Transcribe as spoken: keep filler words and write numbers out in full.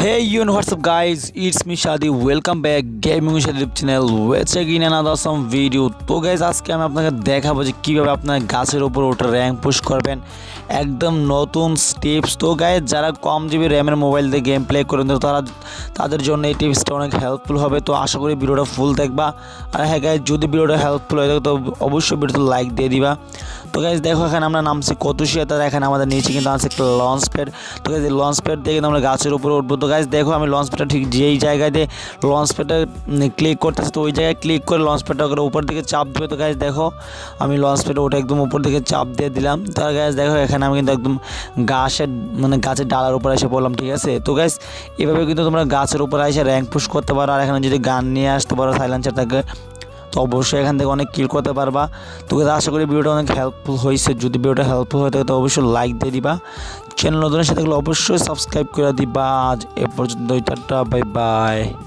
Hey universe up guys, it's me Shadi. Welcome back gaming YouTube channel. Let's again another awesome video. So guys, আজকে আমি আপনাদের দেখাবো যে কিভাবে আপনারা গাছের উপর ওটা র‍্যাঙ্ক পুশ করবেন, একদম নতুন টিপস। তো গাইস, যারা কম জিবি র‍্যাম এর মোবাইল দিয়ে গেম প্লে করেন তারা তাদের জন্য এই টিপসটা অনেক হেল্পফুল হবে। তো আশা করি ভিডিওটা ফুল দেখবা। আর হ্যাঁ গাইস, যদি ভিডিওটা হেল্পফুল হয় তো অবশ্যই ভিডিওতে লাইক দিয়ে দিবা। তো গাইস দেখো, এখানে আমরা নামছি কতুশিয়া, তার এখানে আমাদের নিচে কিন্তু আছে একটা লঞ্চ প্যাড। তো গাইস এই লঞ্চ প্যাড দিয়ে আমরা গাছের উপর উঠবো। তো गाइस देखो हमें लॉन्च पैड ठीक यही जगह दे लॉन्च पैड क्लिक करते तो वही जगह क्लिक कर लॉन्च पैड अगर ऊपर दिखे चाप देवे। तो गाइस देखो हमें लॉन्च पैड ওটা एकदम ऊपर दिखे चाप দিয়ে দিলাম। তার गाइस देखो এখানে আমি কিন্তু একদম গাছের মানে গাছের ডালার উপর এসে বললাম, ঠিক আছে। তো गाइस এইভাবে কিন্তু তোমরা গাছের উপর এসে র‍্যাঙ্ক পুশ করতে পারো। আর এখানে যদি গান নিয়ে আসতে পারো সাইলেন্সার থাকে তো অবশ্যই এখান থেকে অনেক কিল করতে পারবা। তো गाइस আশা করি ভিডিওটা অনেক হেল্পফুল হয়েছে। যদি ভিডিওটা হেল্পফুল হয় তো অবশ্যই লাইক দিয়ে দিবা। চ্যানেল নতুন সাথে অবশ্যই সাবস্ক্রাইব করে দিবা। আজ এ পর্যন্তই, টাটা, বাই বাই।